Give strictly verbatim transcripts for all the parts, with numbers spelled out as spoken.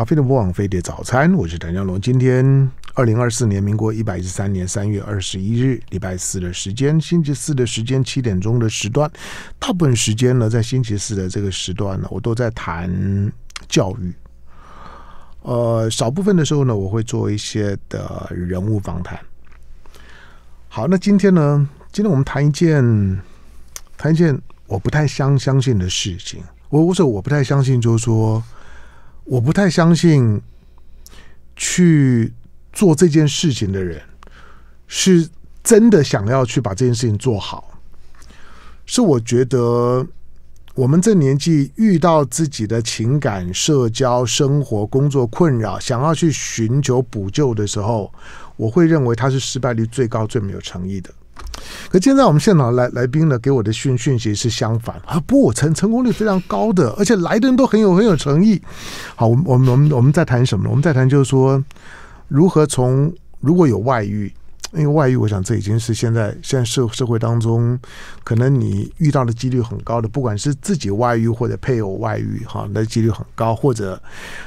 好，飞碟播网，飞碟早餐，我是谭家龙。今天二零二四年民国一百一十三年三月二十一日，礼拜四的时间，星期四的时间，七点钟的时段，大部分时间呢，在星期四的这个时段呢，我都在谈教育。呃，少部分的时候呢，我会做一些的人物访谈。好，那今天呢，今天我们谈一件，谈一件我不太相相信的事情。我我说我不太相信，就是说。我不太相信去做这件事情的人是真的想要去把这件事情做好，是我觉得我们这年纪遇到自己的情感、社交、生活、工作困扰，想要去寻求补救的时候，我会认为它是失败率最高、最没有诚意的。可现在我们现场来来宾呢，给我的讯讯息是相反啊，不，我成成功率非常高的，而且来的人都很有很有诚意。好，我们我们我们我们在谈什么呢？我们在谈就是说，如何从如果有外遇，因为外遇，我想这已经是现在现在社社会当中，可能你遇到的几率很高的，不管是自己外遇或者配偶外遇，哈，那几率很高，或者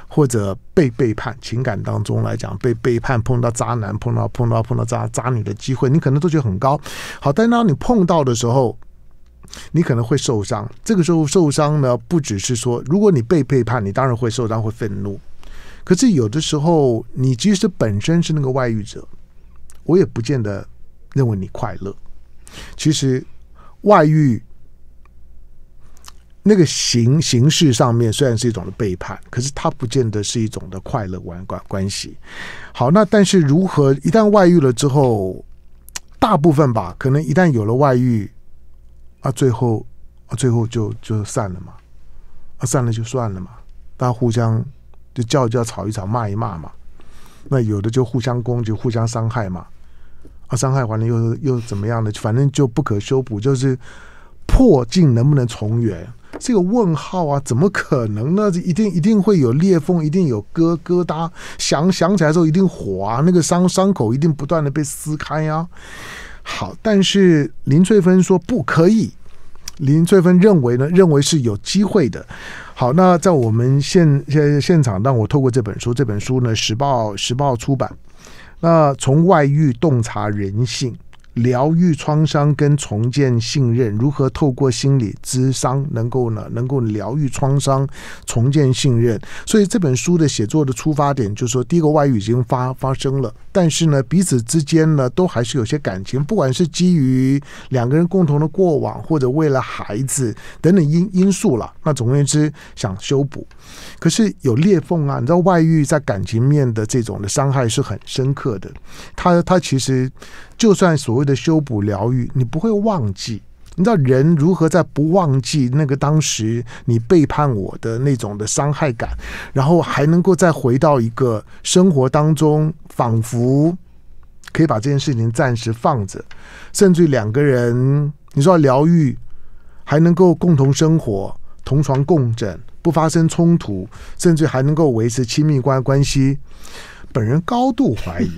或者被背叛，情感当中来讲被背叛，碰到渣男，碰到碰到碰到渣渣女的机会，你可能都觉得很高。好，但当你碰到的时候，你可能会受伤。这个时候受伤呢，不只是说，如果你被背叛，你当然会受伤，会愤怒。可是有的时候，你即使本身是那个外遇者。我也不见得认为你快乐。其实外遇那个形形式上面虽然是一种的背叛，可是它不见得是一种的快乐关关关系。好，那但是如何一旦外遇了之后，大部分吧，可能一旦有了外遇啊，最后啊最后就就散了嘛，啊散了就算了嘛，大家互相就叫一叫、吵一吵、骂一骂嘛。那有的就互相攻击、互相伤害嘛，啊，伤害完了又又怎么样的？反正就不可修补，就是破镜能不能重圆，这个问号啊，怎么可能呢？一定一定会有裂缝，一定有疙疙瘩，想想起来的时候一定火啊，那个伤伤口一定不断的被撕开啊。好，但是林翠芬说不可以。林翠芬认为呢，认为是有机会的。好，那在我们现现现场，让我透过这本书，这本书呢，时报时报出版。那从外遇洞察人性，疗愈创伤跟重建信任，如何透过心理咨商能够呢，能够疗愈创伤，重建信任。所以这本书的写作的出发点就是说，第一个外遇已经发发生了，但是呢，彼此之间呢，都还是有些感情，不管是基于两个人共同的过往，或者为了孩子等等因因素了。那总而言之，想修补，可是有裂缝啊。你知道，外遇在感情面的这种的伤害是很深刻的，它它其实。就算所谓的修补疗愈，你不会忘记。你知道人如何在不忘记那个当时你背叛我的那种的伤害感，然后还能够再回到一个生活当中，仿佛可以把这件事情暂时放着，甚至于两个人，你说疗愈，还能够共同生活，同床共枕，不发生冲突，甚至还能够维持亲密关关系。本人高度怀疑，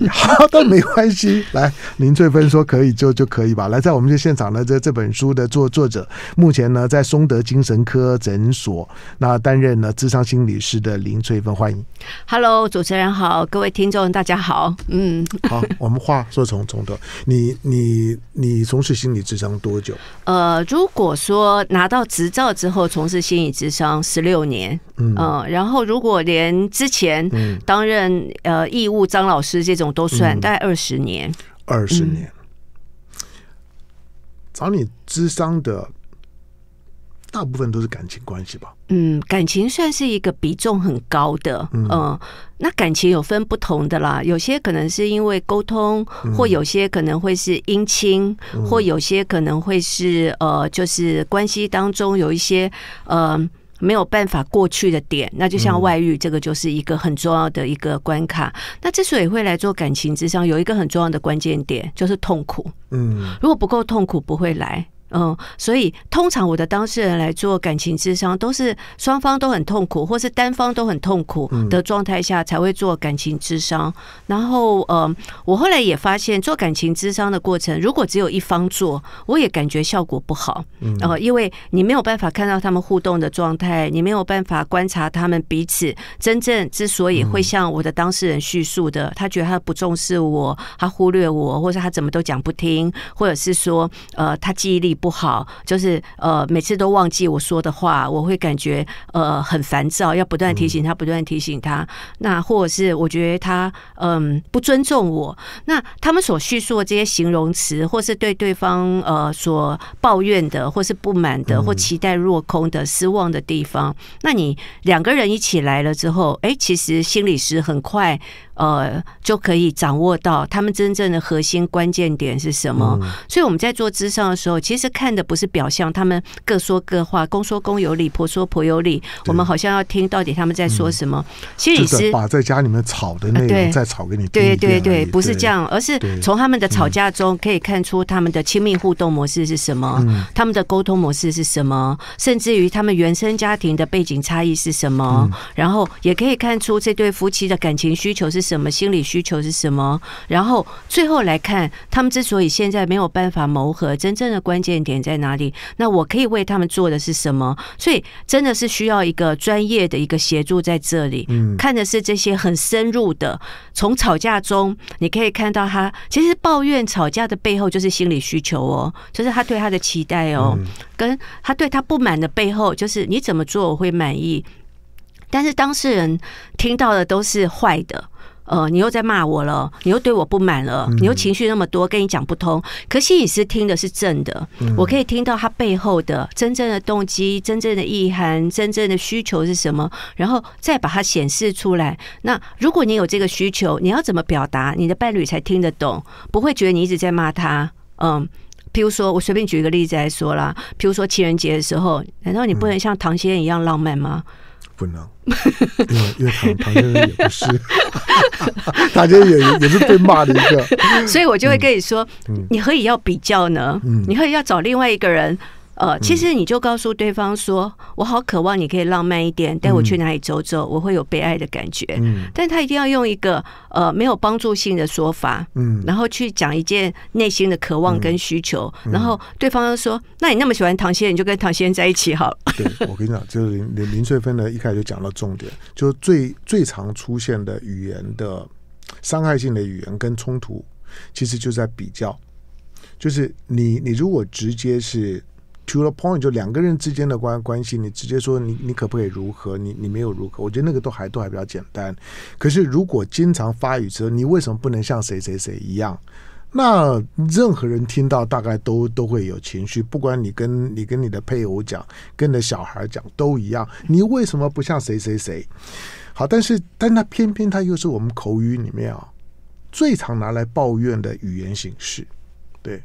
但没关系。来，林翠芬说可以就就可以吧。来，在我们这现场呢，这这本书的作作者，目前呢在松德精神科诊所，那担任呢諮商心理师的林翠芬，欢迎。Hello， 主持人好，各位听众大家好。嗯，好，我们话说从从头，你你你从事心理諮商多久？呃，如果说拿到执照之后从事心理諮商十六年，嗯、呃，然后如果连之前担任、嗯、呃。义务张老师这种都算、嗯、大概二十年，二十年、嗯、找你諮商的大部分都是感情关系吧？嗯，感情算是一个比重很高的，嗯、呃，那感情有分不同的啦，有些可能是因为沟通，或有些可能会是姻亲，嗯、或有些可能会是呃，就是关系当中有一些呃。没有办法过去的点，那就像外遇，这个就是一个很重要的一个关卡。嗯、那之所以会来做感情諮商，有一个很重要的关键点，就是痛苦。嗯，如果不够痛苦，不会来。嗯，所以通常我的当事人来做感情咨商，都是双方都很痛苦，或是单方都很痛苦的状态下才会做感情咨商。然后，嗯，我后来也发现，做感情咨商的过程，如果只有一方做，我也感觉效果不好。嗯、呃，因为你没有办法看到他们互动的状态，你没有办法观察他们彼此真正之所以会像我的当事人叙述的，他觉得他不重视我，他忽略我，或者他怎么都讲不听，或者是说，呃，他记忆力不好，就是呃每次都忘记我说的话，我会感觉呃很烦躁，要不断提醒他，不断提醒他。那或者是我觉得他嗯不尊重我。那他们所叙述的这些形容词，或是对对方呃所抱怨的，或是不满的，或期待落空的、失望的地方，嗯、那你两个人一起来了之后，哎、欸，其实心理师很快呃就可以掌握到他们真正的核心关键点是什么。嗯、所以我们在做咨商的时候，其实看的不是表象，他们各说各话，公说公有理，婆说婆有理。我们好像要听到底他们在说什么。心理师把在家里面吵的内容再吵给你听。对对对，不是这样，而是从他们的吵架中可以看出他们的亲密互动模式是什么，他们的沟通模式是什么，甚至于他们原生家庭的背景差异是什么。然后也可以看出这对夫妻的感情需求是什么，心理需求是什么。然后最后来看他们之所以现在没有办法磨合，真正的关键点在哪里？那我可以为他们做的是什么？所以真的是需要一个专业的一个协助在这里。嗯，看的是这些很深入的，从吵架中你可以看到他其实抱怨吵架的背后就是心理需求哦，就是他对他的期待哦，嗯、跟他对他不满的背后就是你怎么做我会满意。但是当事人听到的都是坏的。呃，你又在骂我了，你又对我不满了，你又情绪那么多，跟你讲不通。可心理师听的是正的，我可以听到他背后的真正的动机、真正的意涵、真正的需求是什么，然后再把它显示出来。那如果你有这个需求，你要怎么表达，你的伴侣才听得懂，不会觉得你一直在骂他。嗯。譬如说，我随便举一个例子来说啦，譬如说情人节的时候，难道你不能像唐先生一样浪漫吗？不能，因为因为唐唐先生也不是，唐先生也也是被骂的一个，所以我就会跟你说，嗯、你何以要比较呢？嗯、你何以要找另外一个人？呃，其实你就告诉对方说，嗯、我好渴望你可以浪漫一点，带我去哪里走走，嗯、我会有被爱的感觉。嗯、但他一定要用一个呃没有帮助性的说法，嗯，然后去讲一件内心的渴望跟需求，嗯嗯、然后对方又说，那你那么喜欢唐先生，你就跟唐先生在一起好了。对，我跟你讲，就是林林萃芬呢一开始就讲到重点，就是最最常出现的语言的伤害性的语言跟冲突，其实就在比较，就是你你如果直接是。To the point， 就两个人之间的关关系，你直接说你你可不可以如何，你你没有如何，我觉得那个都还都还比较简单。可是如果经常发语词，你为什么不能像谁谁谁一样？那任何人听到大概都都会有情绪，不管你跟你跟你的配偶讲，跟你的小孩讲都一样，你为什么不像谁谁谁？好，但是但他偏偏他又是我们口语里面啊最常拿来抱怨的语言形式，对。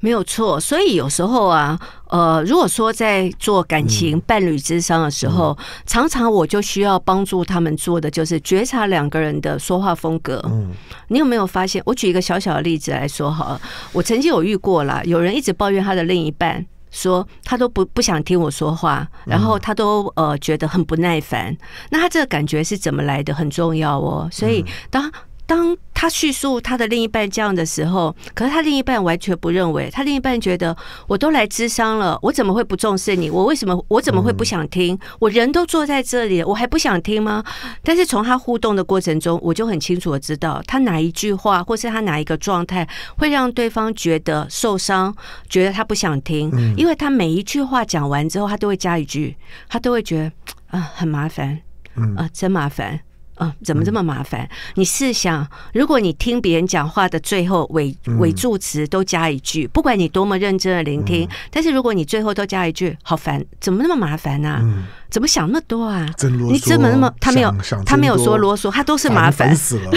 没有错，所以有时候啊，呃，如果说在做感情伴侣咨商的时候，嗯、常常我就需要帮助他们做的就是觉察两个人的说话风格。嗯，你有没有发现？我举一个小小的例子来说好了，我曾经有遇过啦，有人一直抱怨他的另一半。说他都不不想听我说话，然后他都呃觉得很不耐烦。那他这个感觉是怎么来的？很重要哦。所以当当他叙述他的另一半这样的时候，可是他另一半完全不认为，他另一半觉得我都来咨商了，我怎么会不重视你？我为什么我怎么会不想听？我人都坐在这里，我还不想听吗？但是从他互动的过程中，我就很清楚的知道，他哪一句话或是他哪一个状态会让对方觉得受伤，觉得他不想听，因为他每一句话讲完之后，他都会加一句，他都会觉得啊、呃、很麻烦，啊、呃、真麻烦。啊、嗯，怎么这么麻烦？你试想，如果你听别人讲话的最后尾尾助词都加一句，不管你多么认真的聆听，嗯、但是如果你最后都加一句"好烦"，怎么那么麻烦啊？嗯、怎么想那么多啊？真啰嗦！你怎么那么……他没有，他没有说啰嗦，他都是麻烦，烦死了。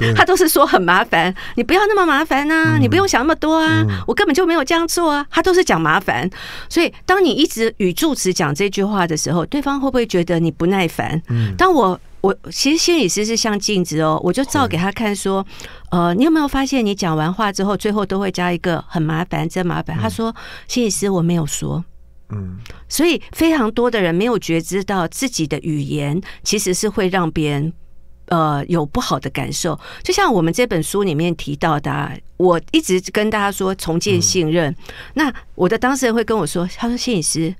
嗯、他都是说很麻烦，你不要那么麻烦啊，嗯、你不用想那么多啊，嗯、我根本就没有这样做啊，他都是讲麻烦。所以，当你一直语助词讲这句话的时候，对方会不会觉得你不耐烦？嗯、当我我其实心理师是像镜子哦，我就照给他看说，嗯、呃，你有没有发现你讲完话之后，最后都会加一个很麻烦，真麻烦。嗯、他说，心理师我没有说。 嗯，所以非常多的人没有觉知到自己的语言其实是会让别人呃有不好的感受，就像我们这本书里面提到的、啊，我一直跟大家说重建信任。嗯、那我的当事人会跟我说，他说心理师，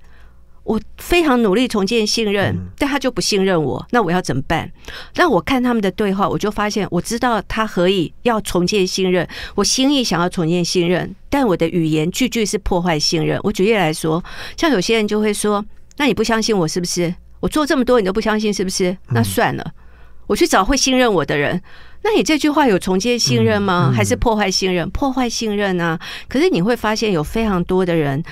我非常努力重建信任，嗯、但他就不信任我，那我要怎么办？那我看他们的对话，我就发现我知道他何以要重建信任，我心意想要重建信任。 但我的语言句句是破坏信任。我举例来说，像有些人就会说：“那你不相信我是不是？我做这么多你都不相信是不是？那算了，我去找会信任我的人。”那你这句话有重建信任吗？还是破坏信任？破坏信任啊！可是你会发现，有非常多的人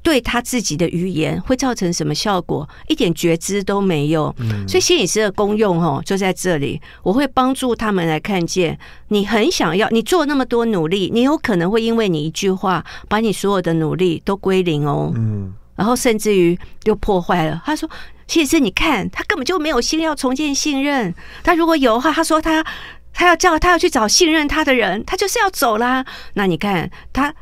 对他自己的语言会造成什么效果，一点觉知都没有。所以心理师的功用哦，就在这里，我会帮助他们来看见。 你很想要，你做那么多努力，你有可能会因为你一句话，把你所有的努力都归零哦。嗯，然后甚至于又破坏了。他说：“其实你看，他根本就没有心要重建信任。他如果有的话，他说他他要叫他要去找信任他的人，他就是要走啦。那你看他。”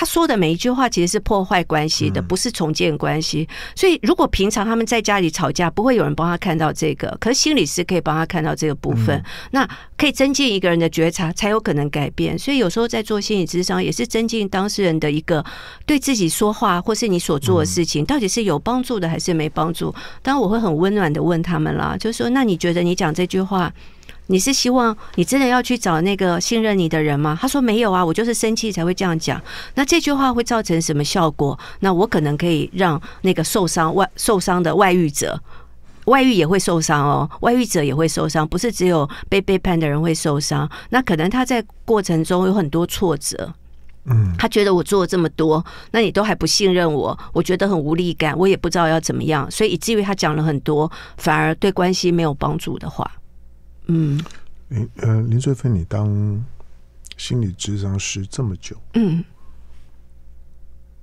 他说的每一句话其实是破坏关系的，不是重建关系。所以，如果平常他们在家里吵架，不会有人帮他看到这个，可是心理师可以帮他看到这个部分，那可以增进一个人的觉察，才有可能改变。所以，有时候在做心理咨商，也是增进当事人的一个对自己说话，或是你所做的事情，到底是有帮助的还是没帮助。当然，我会很温暖的问他们啦，就是说，那你觉得你讲这句话？ 你是希望你真的要去找那个信任你的人吗？他说没有啊，我就是生气才会这样讲。那这句话会造成什么效果？那我可能可以让那个受伤外受伤的外遇者，外遇也会受伤哦，外遇者也会受伤，不是只有被背叛的人会受伤。那可能他在过程中有很多挫折。 嗯，他觉得我做了这么多，那你都还不信任我，我觉得很无力感，我也不知道要怎么样，所以以至于他讲了很多反而对关系没有帮助的话。 嗯，林呃林萃芬，你当心理咨商师这么久，嗯，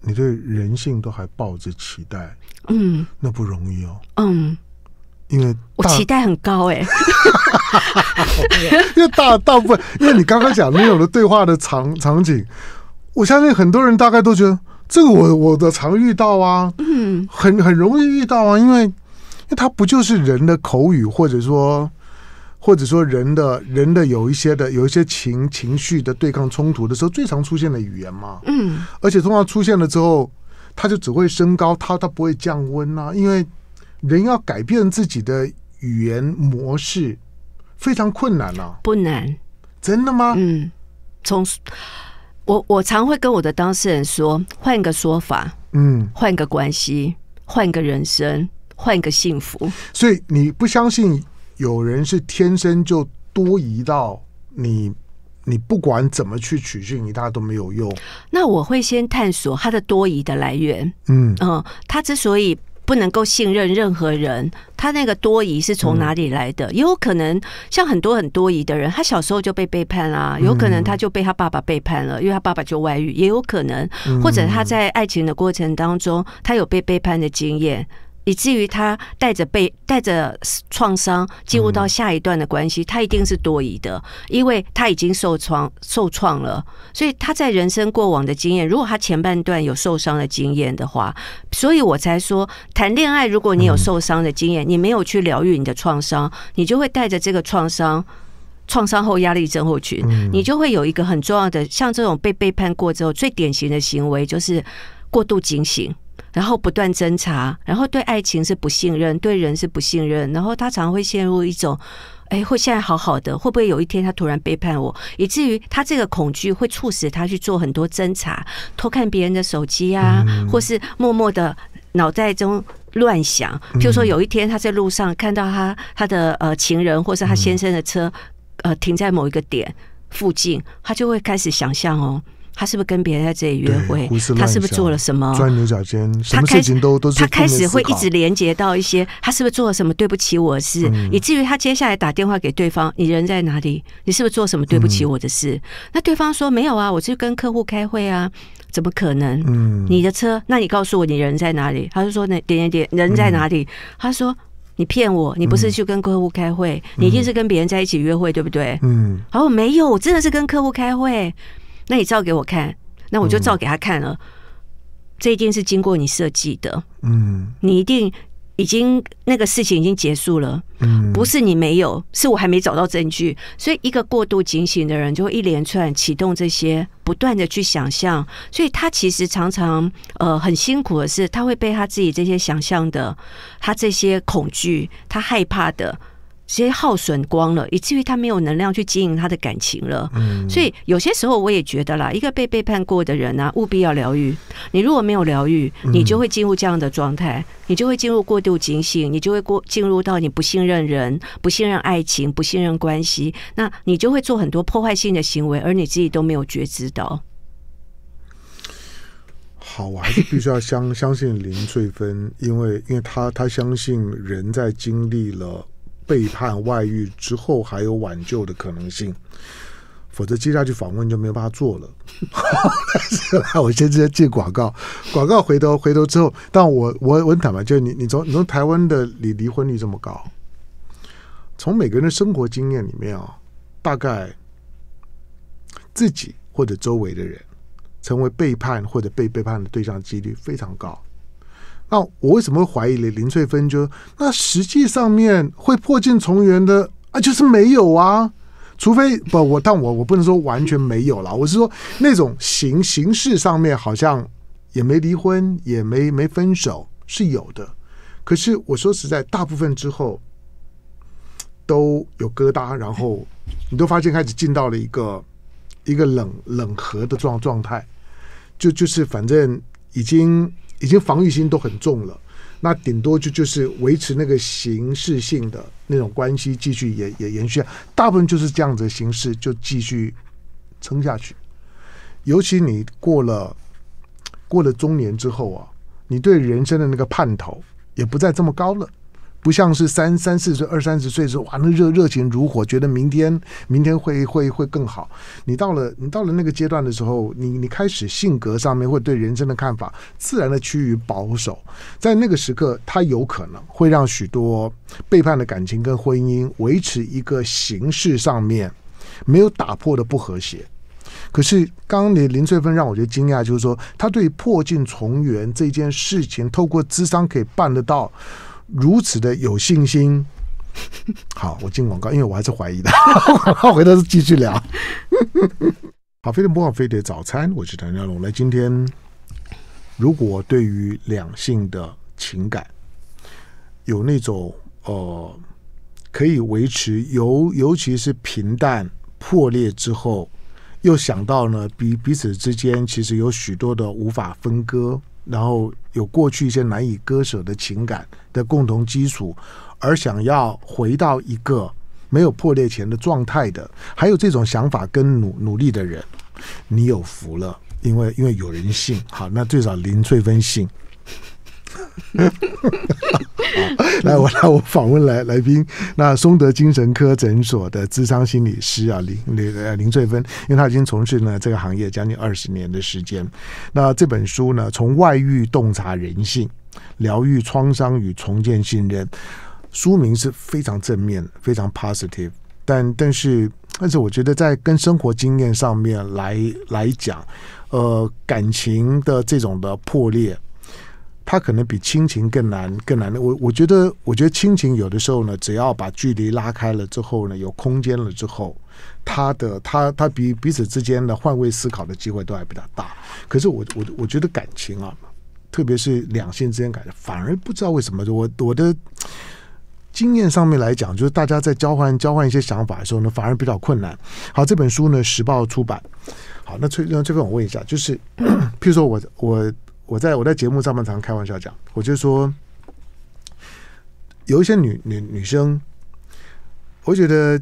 你对人性都还抱着期待，嗯，那不容易哦，嗯，因为我期待很高哎、欸，因为大大部分，因为你刚刚讲那种的对话的场场景，我相信很多人大概都觉得这个我我的常遇到啊，嗯，很很容易遇到啊，因为因为它不就是人的口语，或者说。 或者说人的人的有一些的有一些情情绪的对抗冲突的时候，最常出现的语言嘛，嗯，而且通常出现了之后，它就只会升高，它它不会降温啊，因为人要改变自己的语言模式非常困难啊，不难，真的吗？嗯，从我我常会跟我的当事人说，换个说法，嗯，换个关系，换个人生，换个幸福，所以你不相信？ 有人是天生就多疑到你，你不管怎么去取信于他都没有用。那我会先探索他的多疑的来源。嗯嗯、呃，他之所以不能够信任任何人，他那个多疑是从哪里来的？嗯、也有可能像很多很多疑的人，他小时候就被背叛啦、啊，有可能他就被他爸爸背叛了，因为他爸爸就外遇，也有可能，或者他在爱情的过程当中，他有被背叛的经验。 以至于他带着被带着创伤进入到下一段的关系，他一定是多疑的，因为他已经受创受创了，所以他在人生过往的经验，如果他前半段有受伤的经验的话，所以我才说谈恋爱，如果你有受伤的经验，你没有去疗愈你的创伤，你就会带着这个创伤。 创伤后压力症候群，你就会有一个很重要的，像这种被背叛过之后，最典型的行为就是过度警醒，然后不断侦查，然后对爱情是不信任，对人是不信任，然后他常会陷入一种，哎，会现在好好的，会不会有一天他突然背叛我？以至于他这个恐惧会促使他去做很多侦查，偷看别人的手机啊，或是默默的脑袋中。 乱想，譬如说有一天他在路上看到他他的呃情人或是他先生的车，呃停在某一个点附近，他就会开始想象哦，他是不是跟别人在这里约会？他是不是做了什么？钻牛角尖，什么事情都都是他开始会一直连接到一些他是不是做了什么对不起我的事，嗯、以至于他接下来打电话给对方，你人在哪里？你是不是做什么对不起我的事？嗯、那对方说没有啊，我去跟客户开会啊。 怎么可能？嗯，你的车？那你告诉我你人在哪里？他就说那点点点人在哪里？嗯、他说你骗我，你不是去跟客户开会，嗯、你一定是跟别人在一起约会，对不对？嗯，哦，没有，我真的是跟客户开会。那你照给我看，那我就照给他看了。嗯、这一定是经过你设计的，嗯，你一定已经那个事情已经结束了，嗯，不是你没有，是我还没找到证据。所以一个过度警醒的人，就会一连串启动这些。不断的去想象，所以他其实常常呃很辛苦的是，他会被他自己这些想象的，他这些恐惧，他害怕的，直接耗损光了，以至于他没有能量去经营他的感情了。嗯、所以有些时候我也觉得啦，一个被背叛过的人啊，务必要疗愈。你如果没有疗愈，你就会进入这样的状态，你就会进入过度警醒，你就会过进入到你不信任人、不信任爱情、不信任关系，那你就会做很多破坏性的行为，而你自己都没有觉知到。好，我还是必须要相相信林萃芬，因为因为他他相信人在经历了背叛、外遇之后还有挽救的可能性，否则接下去访问就没办法做了。是吧？我先直接借广告，广告回头回头之后，但我我我坦白，就是你你从你从台湾的离离婚率这么高，从每个人的生活经验里面啊，大概自己或者周围的人成为背叛或者被背叛的对象几率非常高。那我为什么会怀疑林萃芬？就那实际上面会破镜重圆的啊，就是没有啊，除非不我，但我我不能说完全没有啦，我是说那种形形式上面好像也没离婚，也没没分手是有的，可是我说实在，大部分之后都有疙瘩，然后你都发现开始进到了一个一个冷冷核的状状态，就就是反正已经。已经防御心都很重了，那顶多就就是维持那个形式性的那种关系继续也也延续，大部分就是这样子的形式就继续撑下去。尤其你过了过了中年之后啊，你对人生的那个盼头也不再这么高了，不像是三三四岁、二三十岁时候哇，那热热情如火，觉得明天明天会会会更好。你到了你到了那个阶段的时候，你你开始性格上面或对人生的看法，自然的趋于保守。在那个时刻，它有可能会让许多背叛的感情跟婚姻维持一个形式上面没有打破的不和谐。可是刚刚林萃芬让我觉得惊讶，就是说他对破镜重圆这件事情，透过谘商可以办得到。如此的有信心。好，我进广告，因为我还是怀疑的。回头继续聊。好，飞碟播放飞碟早餐，我是谭家龙。来，今天如果对于两性的情感有那种呃可以维持，尤尤其是平淡破裂之后，又想到呢彼彼此之间其实有许多的无法分割。然后有过去一些难以割舍的情感的共同基础，而想要回到一个没有破裂前的状态的，还有这种想法跟努努力的人，你有福了，因为因为有人信。好，那最少林萃芬信。来，我来我访问来来宾，那松德精神科诊所的谘商心理师啊，林林林萃芬，因为他已经从事呢这个行业将近二十年的时间。那这本书呢，从外遇洞察人性，疗愈创伤与重建信任，书名是非常正面，非常 positive， 但但是但是我觉得在跟生活经验上面来来讲，呃，感情的这种的破裂。它可能比亲情更难，更难。我我觉得，我觉得亲情有的时候呢，只要把距离拉开了之后呢，有空间了之后，它的它它比彼此之间的换位思考的机会都还比较大。可是我我我觉得感情啊，特别是两性之间感情，反而不知道为什么，我我的经验上面来讲，就是大家在交换交换一些想法的时候呢，反而比较困难。好，这本书呢，时报出版。好，那崔，那崔芬，我问一下，就是譬如说我我。我在我在节目上面常开玩笑讲，我就说有一些女女女生，我觉得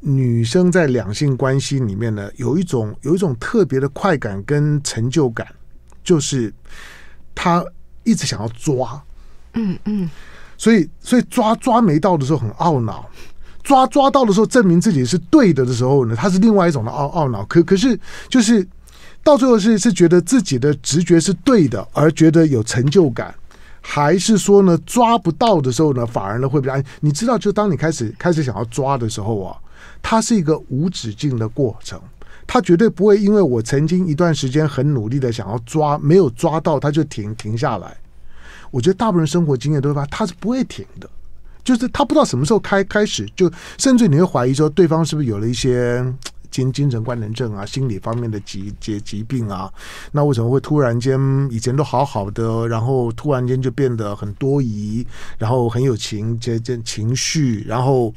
女生在两性关系里面呢，有一种有一种特别的快感跟成就感，就是她一直想要抓，嗯嗯，所以所以抓抓没到的时候很懊恼。抓抓到的时候证明自己是对的的时候呢，她是另外一种的懊懊恼。可可是就是。到最后是是觉得自己的直觉是对的，而觉得有成就感，还是说呢抓不到的时候呢反而呢会比较安全？你知道，就当你开始开始想要抓的时候啊，它是一个无止境的过程。他绝对不会因为我曾经一段时间很努力的想要抓，没有抓到他就停停下来。我觉得大部分生活经验都会发现他是不会停的，就是他不知道什么时候开开始，就甚至你会怀疑说对方是不是有了一些精精神官能症啊、心理方面的疾疾疾病啊。那为什么会突然间以前都好好的，然后突然间就变得很多疑，然后很有情这这情绪，然后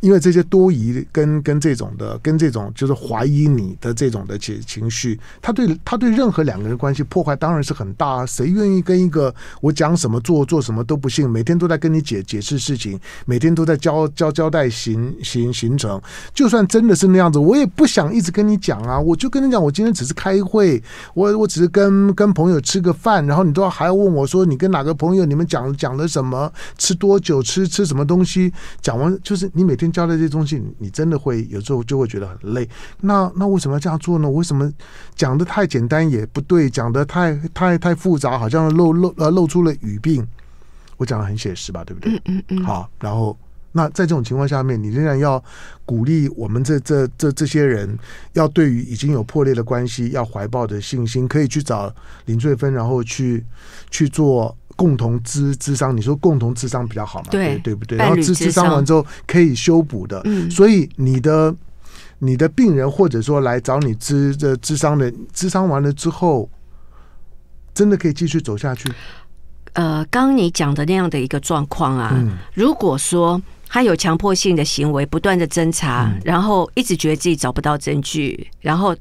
因为这些多疑跟跟这种的跟这种就是怀疑你的这种的情情绪，他对他对任何两个人关系破坏当然是很大啊。谁愿意跟一个我讲什么做做什么都不信，每天都在跟你解解释事情，每天都在交交交代行行行程，就算真的是那样子，我也不想一直跟你讲啊。我就跟你讲，我今天只是开会，我我只是跟跟朋友吃个饭，然后你都还要问我说你跟哪个朋友，你们讲讲了什么，吃多久，吃吃什么东西，讲完就是你每天交代这些东西，你你真的会有时候就会觉得很累。那那为什么要这样做呢？为什么讲的太简单也不对，讲的太太太复杂，好像露露呃露出了语病。我讲的很写实吧，对不对？嗯嗯嗯。好，然后。那在这种情况下面，你仍然要鼓励我们这这这这些人，要对于已经有破裂的关系要怀抱的信心，可以去找林萃芬，然后去去做共同咨咨商。你说共同咨商比较好嘛？对对不对？然后咨咨商完之后可以修补的。嗯，所以你的你的病人或者说来找你咨这咨商的，咨商完了之后，真的可以继续走下去。呃，刚你讲的那样的一个状况啊，嗯，如果说他有强迫性的行为，不断的侦查，嗯，然后一直觉得自己找不到证据，然后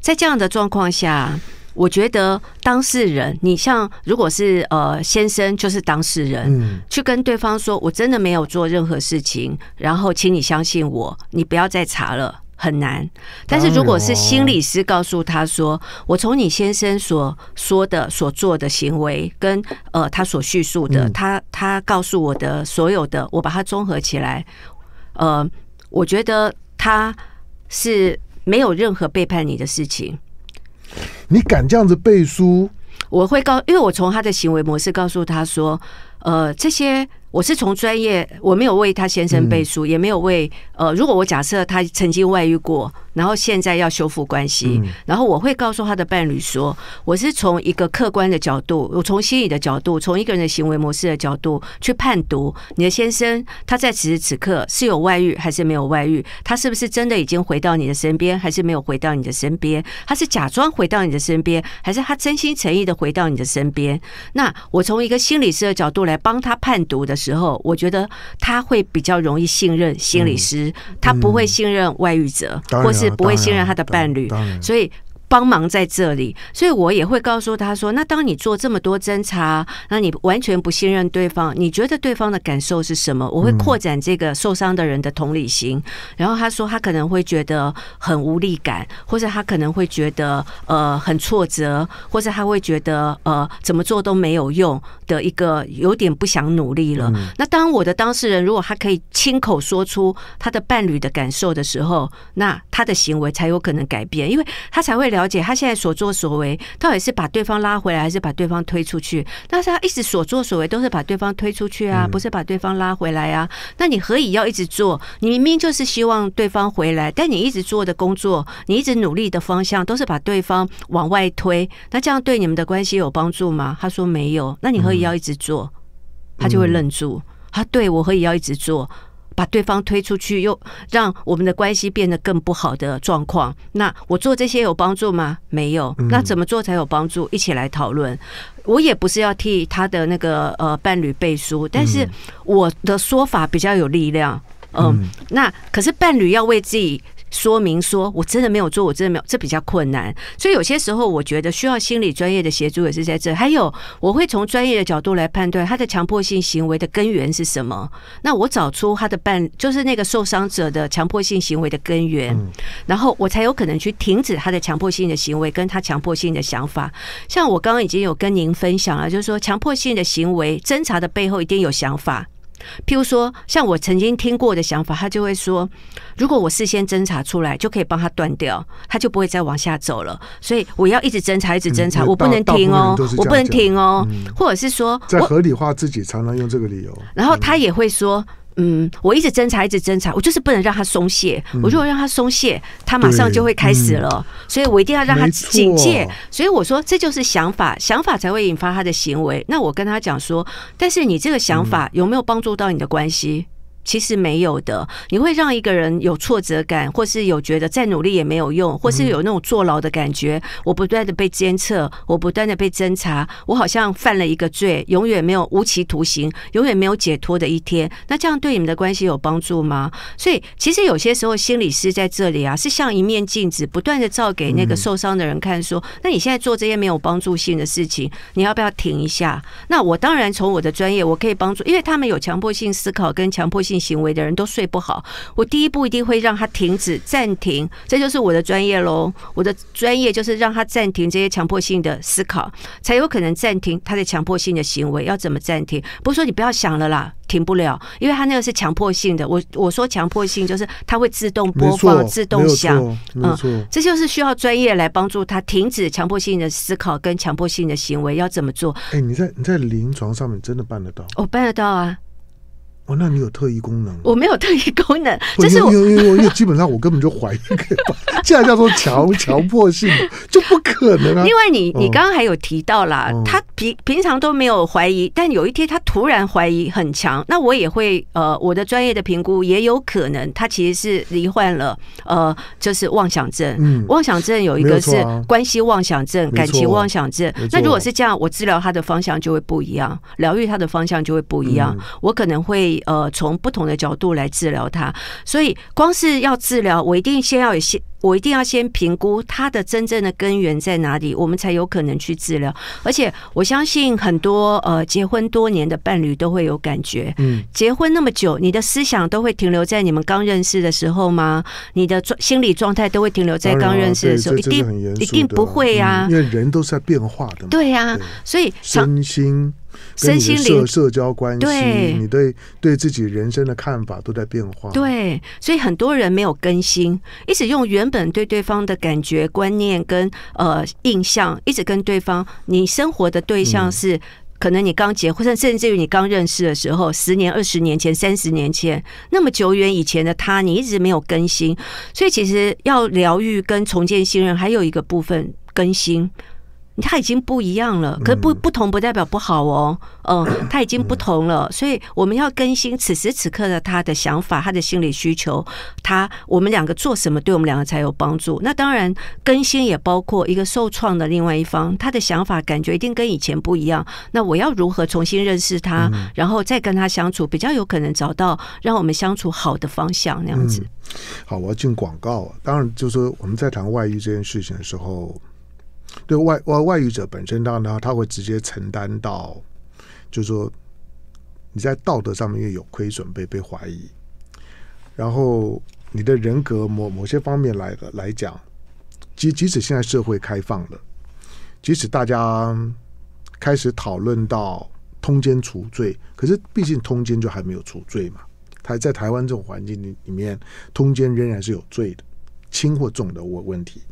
在这样的状况下，我觉得当事人，你像如果是呃先生就是当事人，嗯，去跟对方说我真的没有做任何事情，然后请你相信我，你不要再查了，很难。但是如果是心理师告诉他说，我从你先生所说的所做的行为跟呃他所叙述的，嗯，他他告诉我的所有的，我把它综合起来，呃我觉得他是没有任何背叛你的事情。你敢这样子背书？我会告，因为我从他的行为模式告诉他说，呃这些我是从专业，我没有为他先生背书，嗯，也没有为呃，如果我假设他曾经外遇过，然后现在要修复关系，嗯，然后我会告诉他的伴侣说，我是从一个客观的角度，我从心理的角度，从一个人的行为模式的角度去判读你的先生他在此时此刻是有外遇还是没有外遇，他是不是真的已经回到你的身边还是没有回到你的身边，他是假装回到你的身边还是他真心诚意的回到你的身边。那我从一个心理师的角度来帮他判读的时候，我觉得他会比较容易信任心理师，嗯，他不会信任外遇者，嗯，或是不会信任他的伴侣，所以帮忙在这里。所以我也会告诉他说，那当你做这么多侦查，那你完全不信任对方，你觉得对方的感受是什么？我会扩展这个受伤的人的同理心，嗯，然后他说他可能会觉得很无力感，或者他可能会觉得呃很挫折，或者他会觉得呃怎么做都没有用的一个有点不想努力了，嗯，那当我的当事人如果他可以亲口说出他的伴侣的感受的时候，那他的行为才有可能改变，因为他才会了解了解他现在所作所为到底是把对方拉回来还是把对方推出去。但是他一直所作所为都是把对方推出去啊，不是把对方拉回来啊，那你何以要一直做？你明明就是希望对方回来，但你一直做的工作，你一直努力的方向都是把对方往外推，那这样对你们的关系有帮助吗？他说没有，那你何以要一直做？他就会愣住，他对我何以要一直做，把对方推出去，又让我们的关系变得更不好的状况。那我做这些有帮助吗？没有。那怎么做才有帮助？一起来讨论。我也不是要替他的那个呃伴侣背书，但是我的说法比较有力量。嗯，呃，那可是伴侣要为自己说明说我真的没有做，我真的没有，这比较困难。所以有些时候我觉得需要心理专业的协助也是在这。还有我会从专业的角度来判断他的强迫性行为的根源是什么，那我找出他的伴就是那个受伤者的强迫性行为的根源，嗯，然后我才有可能去停止他的强迫性的行为跟他强迫性的想法。像我刚刚已经有跟您分享了，就是说强迫性的行为侦查的背后一定有想法，譬如说，像我曾经听过的想法，他就会说，如果我事先侦查出来，就可以帮他断掉，他就不会再往下走了。所以我要一直侦查，一直侦查，嗯、我不能停哦，我不能停哦。嗯、或者是说，在合理化自己，常常用这个理由。然后他也会说。嗯嗯，我一直侦查，一直侦查，我就是不能让他松懈。嗯、我如果让他松懈，他马上就会开始了，嗯、所以我一定要让他警戒。所以我说，这就是想法，想法才会引发他的行为。那我跟他讲说，但是你这个想法有没有帮助到你的关系？嗯其实没有的，你会让一个人有挫折感，或是有觉得再努力也没有用，或是有那种坐牢的感觉。我不断的被监测，我不断的被侦查，我好像犯了一个罪，永远没有无期徒刑，永远没有解脱的一天。那这样对你们的关系有帮助吗？所以其实有些时候心理师在这里啊，是像一面镜子，不断的照给那个受伤的人看说，说那你现在做这些没有帮助性的事情，你要不要停一下？那我当然从我的专业，我可以帮助，因为他们有强迫性思考跟强迫性性行为的人都睡不好，我第一步一定会让他停止暂停，这就是我的专业咯。我的专业就是让他暂停这些强迫性的思考，才有可能暂停他的强迫性的行为。要怎么暂停？不是说你不要想了啦，停不了，因为他那个是强迫性的。我我说强迫性就是他会自动播放、自动想，嗯，这就是需要专业来帮助他停止强迫性的思考跟强迫性的行为。要怎么做？哎、欸，你在你在临床上面真的办得到？我办得到啊。哦，那你有特异功能？我没有特异功能，这是我因为因为基本上我根本就怀疑，既然叫做强强迫性，就不可能啊。另外你，你你刚刚还有提到啦，哦、他平平常都没有怀疑，但有一天他突然怀疑很强，那我也会呃，我的专业的评估也有可能他其实是罹患了呃，就是妄想症。嗯、妄想症有一个是关系妄想症、啊、感情妄想症。那如果是这样，我治疗他的方向就会不一样，疗愈他的方向就会不一样。嗯、我可能会。呃，从不同的角度来治疗它，所以光是要治疗，我一定先要有些。我一定要先评估它的真正的根源在哪里，我们才有可能去治疗。而且我相信很多呃结婚多年的伴侣都会有感觉，嗯，结婚那么久，你的思想都会停留在你们刚认识的时候吗？你的心理状态都会停留在刚认识的时候？一定一定不会啊，因为人都是在变化的嘛。对啊，所以身心、身心灵、社交关系，你对对自己人生的看法都在变化。对，所以很多人没有更新，一直用原本对对方的感觉、观念跟呃印象，一直跟对方，你生活的对象是。嗯可能你刚结婚，甚至于你刚认识的时候，十年、二十年前、三十年前，那么久远以前的他，你一直没有更新，所以其实要疗愈跟重建信任，还有一个部分更新。他已经不一样了，可是不不同不代表不好哦。嗯，他已经不同了，所以我们要更新此时此刻的他的想法、他的心理需求。他我们两个做什么，对我们两个才有帮助。那当然，更新也包括一个受创的另外一方，他的想法感觉一定跟以前不一样。那我要如何重新认识他，然后再跟他相处，比较有可能找到让我们相处好的方向那样子。嗯、好，我要进广告啊。当然，就是说我们在谈外遇这件事情的时候。对外外外遇者本身，当然他会直接承担到，就是说你在道德上面有亏损，被被怀疑，然后你的人格某某些方面来来讲，即即使现在社会开放了，即使大家开始讨论到通奸除罪，可是毕竟通奸就还没有除罪嘛，他在台湾这种环境里里面，通奸仍然是有罪的，轻或重的问问题。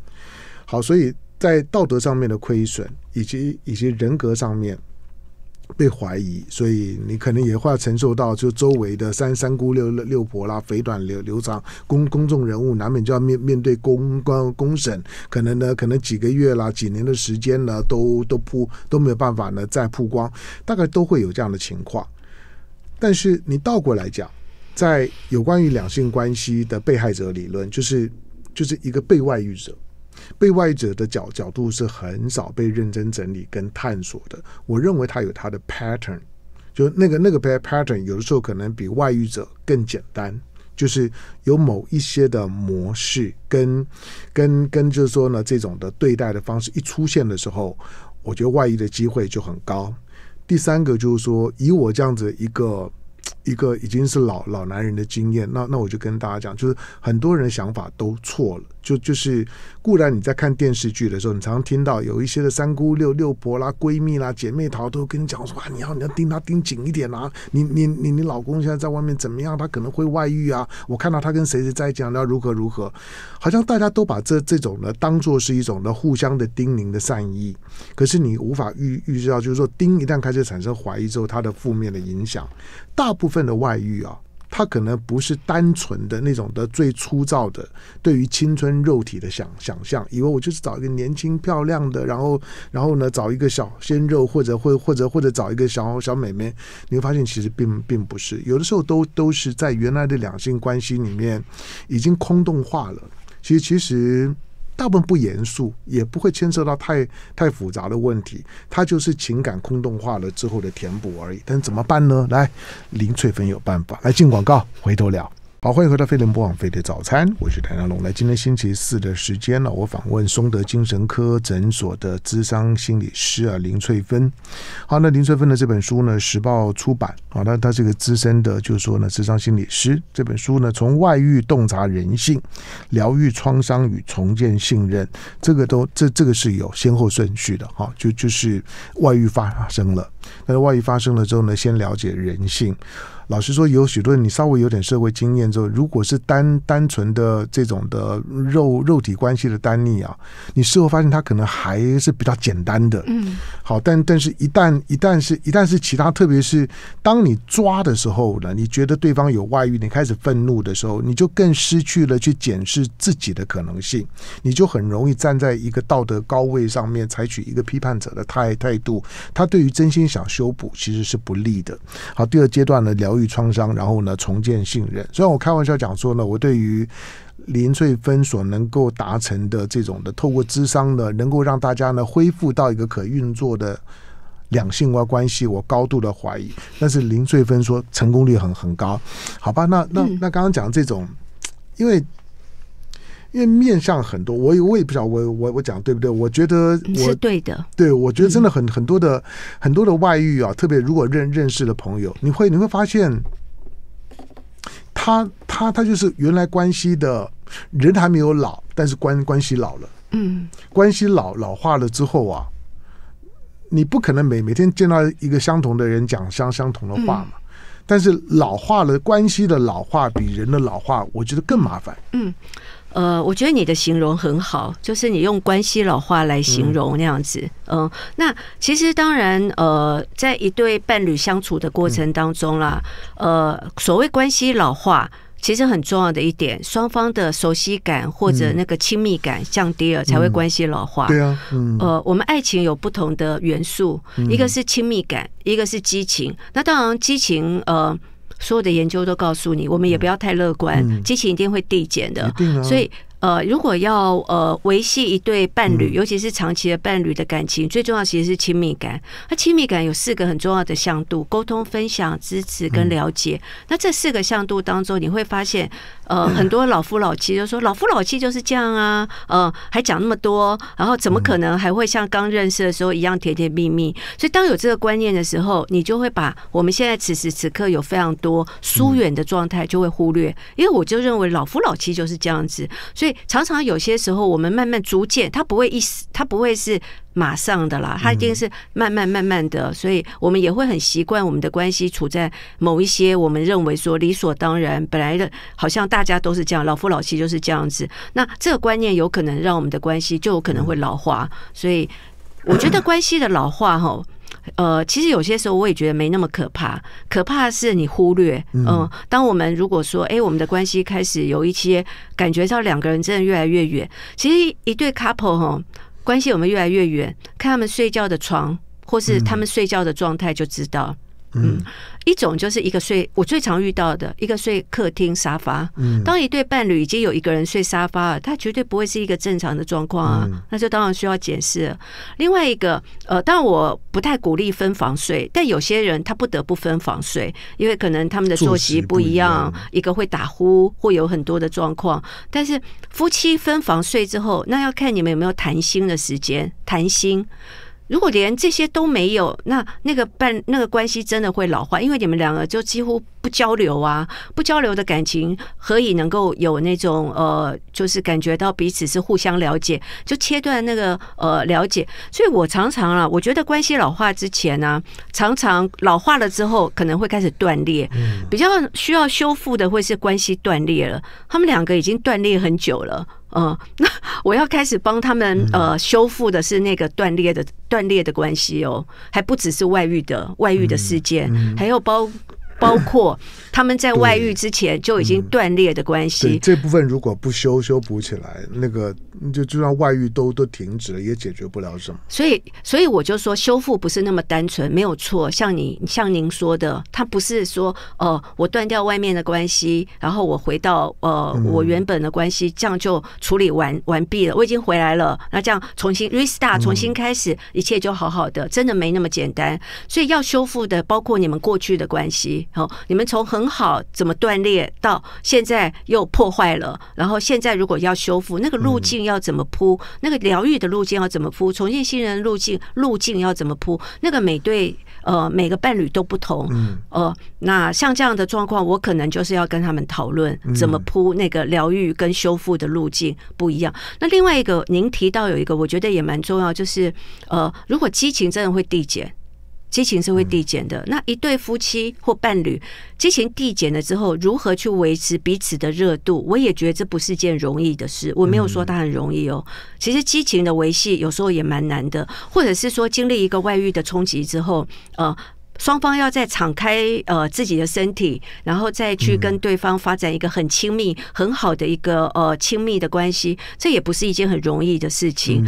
好，所以。在道德上面的亏损，以及以及人格上面被怀疑，所以你可能也会承受到就周围的三三姑六六婆啦、肥短流流长公公众人物，难免就要面面对公关公审，可能呢，可能几个月啦、几年的时间呢，都都曝都没有办法呢再曝光，大概都会有这样的情况。但是你倒过来讲，在有关于两性关系的被害者理论，就是就是一个被外遇者。被外者的角角度是很少被认真整理跟探索的。我认为他有他的 pattern， 就那个那个 pattern 有的时候可能比外遇者更简单，就是有某一些的模式跟跟跟就是说呢，这种的对待的方式一出现的时候，我觉得外遇的机会就很高。第三个就是说，以我这样子一个一个已经是老老男人的经验，那那我就跟大家讲，就是很多人的想法都错了。就就是固然你在看电视剧的时候，你常常听到有一些的三姑六六婆啦、闺蜜啦、姐妹淘都跟你讲说啊，你要你要盯她盯紧一点啊，你你你你老公现在在外面怎么样？他可能会外遇啊，我看到他跟谁谁在一起，要如何如何？好像大家都把这这种呢当做是一种呢互相的叮咛的善意，可是你无法预预知到，就是说叮一旦开始产生怀疑之后，它的负面的影响，大部分的外遇啊。他可能不是单纯的那种的最粗糙的对于青春肉体的想想象，以为我就是找一个年轻漂亮的，然后然后呢找一个小鲜肉，或者或或者或者找一个小小美眉，你会发现其实并并不是，有的时候都都是在原来的两性关系里面已经空洞化了。其实其实大部分不严肃，也不会牵涉到太太复杂的问题，它就是情感空洞化了之后的填补而已。但怎么办呢？来，林翠芬有办法。来进广告，回头聊。好，欢迎回到飞碟播网飞碟早餐，我是谭家龙。来，今天星期四的时间呢，我访问松德精神科诊所的咨商心理师啊林翠芬。好，那林翠芬的这本书呢，时报出版啊，那她是个资深的，就是说呢，咨商心理师。这本书呢，从外遇洞察人性，疗愈创伤与重建信任，这个都这这个是有先后顺序的哈、啊，就就是外遇发生了，但是外遇发生了之后呢，先了解人性。老实说，有许多人你稍微有点社会经验之后，如果是单单纯的这种的肉肉体关系的单逆啊，你事后发现它可能还是比较简单的。嗯，好，但但是一旦一旦是一旦是其他，特别是当你抓的时候呢，你觉得对方有外遇，你开始愤怒的时候，你就更失去了去检视自己的可能性，你就很容易站在一个道德高位上面，采取一个批判者的态态度，他对于真心想修补其实是不利的。好，第二阶段呢，疗愈创伤，然后呢，重建信任。虽然我开玩笑讲说呢，我对于林翠芬所能够达成的这种的，透过諮商呢，能够让大家呢恢复到一个可运作的两性关系，我高度的怀疑。但是林翠芬说成功率很很高，好吧？那那那刚刚讲这种，因为。因为面向很多，我我也不晓得我我我讲对不对？我觉得我是对的，对，我觉得真的很很多的很多的外遇啊，特别如果认认识的朋友，你会你会发现，他他他就是原来关系的人还没有老，但是关关系老了，嗯，关系老老化了之后啊，你不可能每每天见到一个相同的人讲相相同的话嘛。嗯，但是老化了，关系的老化比人的老化，我觉得更麻烦。嗯，呃，我觉得你的形容很好，就是你用关系老化来形容那样子。嗯，呃、那其实当然，呃，在一对伴侣相处的过程当中啦，嗯、呃，所谓关系老化。其实很重要的一点，双方的熟悉感或者那个亲密感降低了，嗯、才会关系老化。对啊，嗯、呃，我们爱情有不同的元素，嗯、一个是亲密感，一个是激情。那当然，激情呃，所有的研究都告诉你，我们也不要太乐观，嗯、激情一定会递减的。啊、所以呃，如果要呃维系一对伴侣，嗯、尤其是长期的伴侣的感情，最重要其实是亲密感。那亲密感有四个很重要的向度：沟通、分享、支持跟了解。嗯、那这四个向度当中，你会发现，呃，很多老夫老妻就说老夫老妻就是这样啊，呃，还讲那么多，然后怎么可能还会像刚认识的时候一样甜甜蜜蜜？所以当有这个观念的时候，你就会把我们现在此时此刻有非常多疏远的状态就会忽略，因为我就认为老夫老妻就是这样子，所以。常常有些时候，我们慢慢逐渐，它不会一时，它不会是马上的啦，它一定是慢慢慢慢的，所以我们也会很习惯我们的关系处在某一些我们认为说理所当然，本来的好像大家都是这样，老夫老妻就是这样子。那这个观念有可能让我们的关系就有可能会老化，所以我觉得关系的老化哈。呃，其实有些时候我也觉得没那么可怕，可怕的是你忽略。嗯、呃，当我们如果说，哎、欸，我们的关系开始有一些感觉到两个人真的越来越远，其实一对 couple 哈，关系有没有越来越远，看他们睡觉的床或是他们睡觉的状态就知道。嗯，嗯一种就是一个睡，我最常遇到的一个睡客厅沙发。嗯，当一对伴侣已经有一个人睡沙发了，他绝对不会是一个正常的状况啊，嗯、那就当然需要检视了。另外一个，呃，当然我不太鼓励分房睡，但有些人他不得不分房睡，因为可能他们的作息不一样，一, 一个会打呼，会有很多的状况。但是夫妻分房睡之后，那要看你们有没有谈心的时间，谈心。如果连这些都没有，那那个伴那个关系真的会老化，因为你们两个就几乎不交流啊，不交流的感情何以能够有那种呃，就是感觉到彼此是互相了解，就切断那个呃了解。所以我常常啊，我觉得关系老化之前呢、啊，常常老化了之后可能会开始断裂，嗯、比较需要修复的会是关系断裂了，他们两个已经断裂很久了。嗯，那我要开始帮他们呃修复的是那个断裂的断裂的关系哦，还不只是外遇的外遇的事件，嗯嗯、还有包包括他们在外遇之前就已经断裂的关系、嗯。这部分如果不修修补起来，那个就就算外遇都都停止了，也解决不了什么。所以，所以我就说修复不是那么单纯，没有错。像你像您说的，他不是说呃我断掉外面的关系，然后我回到呃、嗯、我原本的关系，这样就处理完完毕了，我已经回来了，那这样重新 restart 重新开始，嗯、一切就好好的，真的没那么简单。所以要修复的，包括你们过去的关系。哦，你们从很好怎么断裂到现在又破坏了，然后现在如果要修复，那个路径要怎么铺？那个疗愈的路径要怎么铺？重建信任路径路径要怎么铺？那个每对呃每个伴侣都不同，呃，那像这样的状况，我可能就是要跟他们讨论怎么铺那个疗愈跟修复的路径不一样。那另外一个，您提到有一个，我觉得也蛮重要，就是呃，如果激情真的会递减。激情是会递减的，那一对夫妻或伴侣激情递减了之后，如何去维持彼此的热度？我也觉得这不是件容易的事，我没有说它很容易哦。其实激情的维系有时候也蛮难的，或者是说经历一个外遇的冲击之后，呃。双方要再敞开呃自己的身体，然后再去跟对方发展一个很亲密、很好的一个呃亲密的关系，这也不是一件很容易的事情，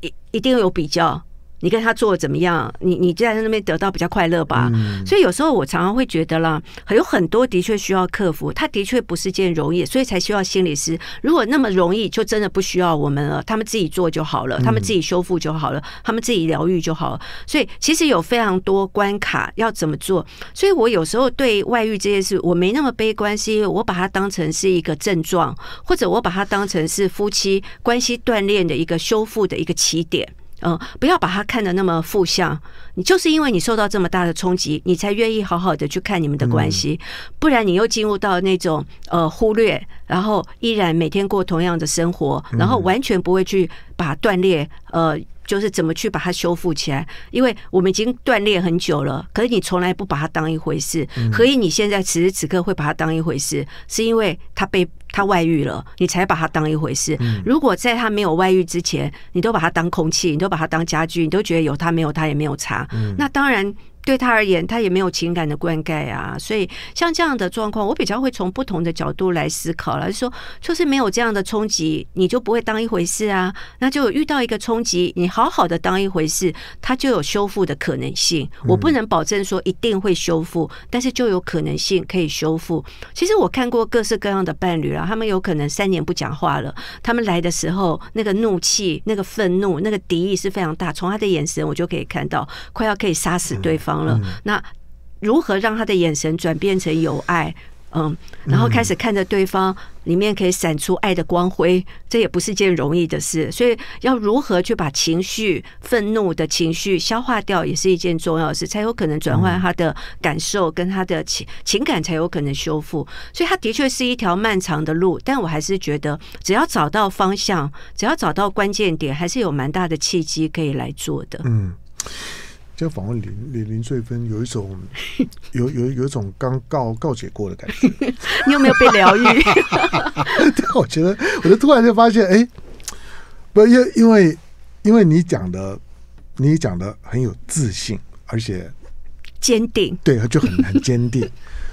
一一定有比较。你跟他做怎么样？你你在那边得到比较快乐吧？嗯、所以有时候我常常会觉得啦，有很多的确需要克服，它的确不是件容易，所以才需要心理师。如果那么容易，就真的不需要我们了，他们自己做就好了，他们自己修复就好了，他们自己疗愈就好了。所以其实有非常多关卡要怎么做。所以我有时候对外遇这件事，我没那么悲观，是因为我把它当成是一个症状，或者我把它当成是夫妻关系断裂的一个修复的一个起点。嗯，不要把它看得那么负向。你就是因为你受到这么大的冲击，你才愿意好好的去看你们的关系，嗯、不然你又进入到那种呃忽略，然后依然每天过同样的生活，然后完全不会去把断裂呃就是怎么去把它修复起来。因为我们已经断裂很久了，可是你从来不把它当一回事。何以你现在此时此刻会把它当一回事？是因为它被。他外遇了，你才把他当一回事。如果在他没有外遇之前，你都把他当空气，你都把他当家具，你都觉得有他没有他也没有差，嗯、那当然对他而言，他也没有情感的灌溉啊。所以像这样的状况，我比较会从不同的角度来思考了，就是说就是没有这样的冲击，你就不会当一回事啊。那就遇到一个冲击，你好好的当一回事，它就有修复的可能性。我不能保证说一定会修复，但是就有可能性可以修复。其实我看过各式各样的伴侣啦，他们有可能三年不讲话了，他们来的时候那个怒气、那个愤怒、那个敌意是非常大，从他的眼神我就可以看到，快要可以杀死对方。嗯、那如何让他的眼神转变成有爱？嗯，然后开始看着对方，里面可以闪出爱的光辉，这也不是件容易的事。所以要如何去把情绪、愤怒的情绪消化掉，也是一件重要的事，才有可能转换他的感受跟他的情情感，才有可能修复。所以它的确是一条漫长的路，但我还是觉得，只要找到方向，只要找到关键点，还是有蛮大的契机可以来做的。嗯。就访问林林林萃芬，有一种有有有一种刚告告解过的感觉。你有没有被疗愈？对，我觉得，我就突然就发现，哎、欸，不，因因为因为你讲的，你讲的很有自信，而且坚定，对，就很很坚定，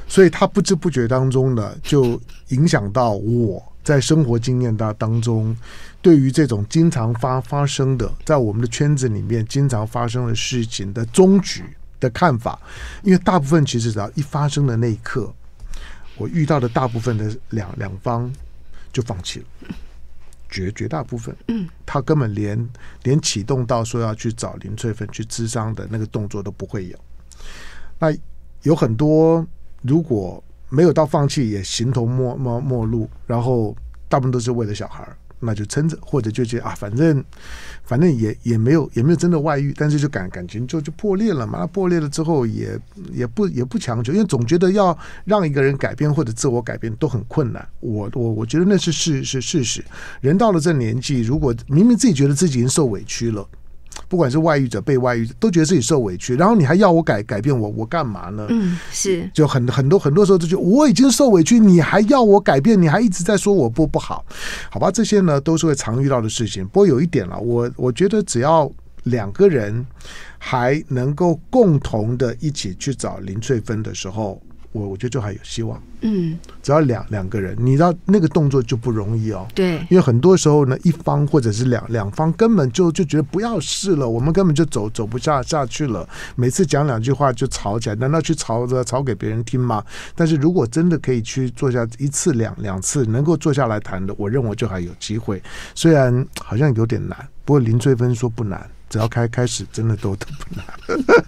所以他不知不觉当中呢，就影响到我在生活经验当当中。对于这种经常发发生的，在我们的圈子里面经常发生的事情的终局的看法，因为大部分其实只要一发生的那一刻，我遇到的大部分的两两方就放弃了，绝绝大部分，他根本连连启动到说要去找林萃芬去咨商的那个动作都不会有。那有很多如果没有到放弃，也形同陌陌陌路，然后大部分都是为了小孩。那就撑着，或者就觉得啊，反正反正也也没有也没有真的外遇，但是就感感情就就破裂了嘛。破裂了之后也也不也不强求，因为总觉得要让一个人改变或者自我改变都很困难。我我我觉得那是事是事实。人到了这年纪，如果明明自己觉得自己已经受委屈了。不管是外遇者、被外遇者，都觉得自己受委屈，然后你还要我改改变我，我干嘛呢？嗯，是，就很很多很多时候就觉得我已经受委屈，你还要我改变，你还一直在说我不不好，好吧？这些呢都是会常遇到的事情。不过有一点了，我我觉得只要两个人还能够共同的一起去找零碎分的时候，我我觉得就还有希望。嗯，只要两两个人，你知道那个动作就不容易哦。对，因为很多时候呢，一方或者是两两方根本就就觉得不要试了，我们根本就走走不下下去了。每次讲两句话就吵起来，难道去吵着吵给别人听吗？但是如果真的可以去做下一次两两次，能够坐下来谈的，我认为就还有机会。虽然好像有点难，不过林翠芬说不难。只要开开始，真的都都不难。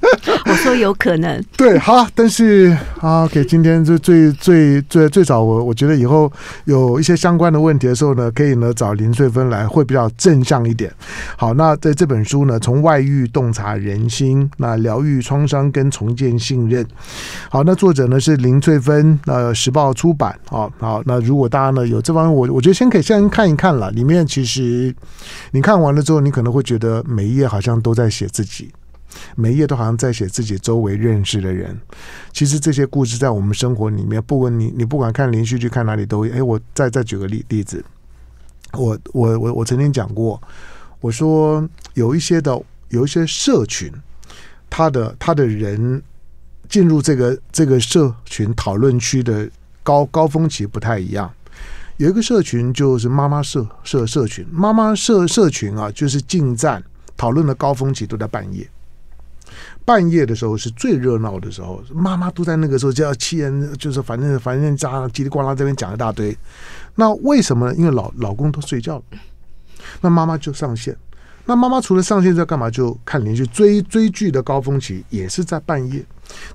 我说有可能。对，好，但是 ，OK， 今天就最最最最早我，我我觉得以后有一些相关的问题的时候呢，可以呢找林穗芬来，会比较正向一点。好，那在这本书呢，从外遇洞察人心，那疗愈创伤跟重建信任。好，那作者呢是林穗芬，呃，时报出版。哦，好，那如果大家呢有这方面，我我觉得先可以先看一看了。里面其实你看完了之后，你可能会觉得每一页。好像都在写自己，每一页都好像在写自己周围认识的人。其实这些故事在我们生活里面，不管你你不管看连续剧看哪里都有。哎，我再再举个例例子，我我我我曾经讲过，我说有一些的有一些社群，他的他的人进入这个这个社群讨论区的高高峰期不太一样。有一个社群就是妈妈社社社群，妈妈社社群啊，就是进站。讨论的高峰期都在半夜，半夜的时候是最热闹的时候，妈妈都在那个时候就要气人，就是反正反正家叽里呱啦这边讲一大堆。那为什么呢？因为老老公都睡觉了，那妈妈就上线。那妈妈除了上线在干嘛？就看连续追追剧的高峰期也是在半夜。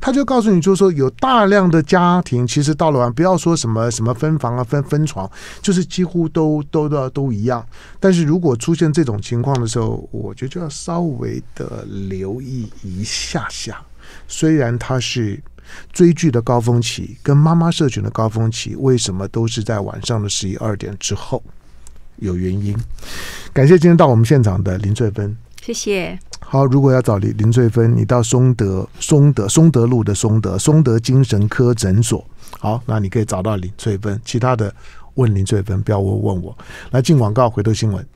他就告诉你，就是说有大量的家庭，其实到了晚，不要说什么什么分房啊、分分床，就是几乎都都都都一样。但是如果出现这种情况的时候，我觉得就要稍微的留意一下下。虽然它是追剧的高峰期，跟妈妈社群的高峰期，为什么都是在晚上的十一二点之后？有原因。感谢今天到我们现场的林翠芬。谢谢。好，如果要找林林翠芬，你到松德松德松德路的松德松德精神科诊所。好，那你可以找到林翠芬，其他的问林翠芬，不要问问我。来进广告，回头新闻。